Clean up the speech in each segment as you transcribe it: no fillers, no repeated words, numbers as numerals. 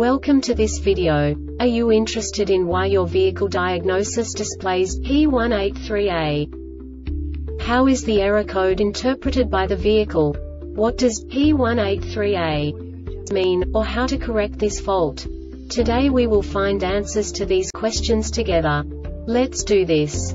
Welcome to this video. Are you interested in why your vehicle diagnosis displays P183A? How is the error code interpreted by the vehicle? What does P183A mean, or how to correct this fault? Today we will find answers to these questions together. Let's do this.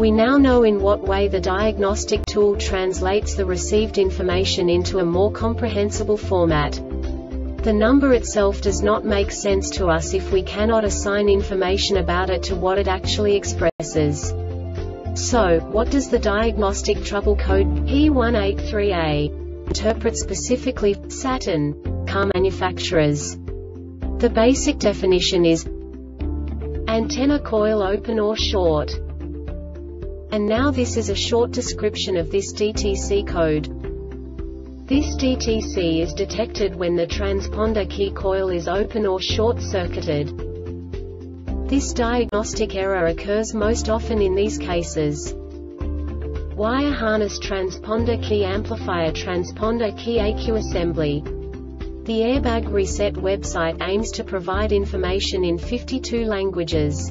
We now know in what way the diagnostic tool translates the received information into a more comprehensible format. The number itself does not make sense to us if we cannot assign information about it to what it actually expresses. So, what does the diagnostic trouble code P183A interpret specifically for Saturn car manufacturers? The basic definition is antenna coil open or short. And now this is a short description of this DTC code. This DTC is detected when the transponder key coil is open or short-circuited. This diagnostic error occurs most often in these cases: wire harness transponder key amplifier transponder key AQ assembly. The Airbag Reset website aims to provide information in 52 languages.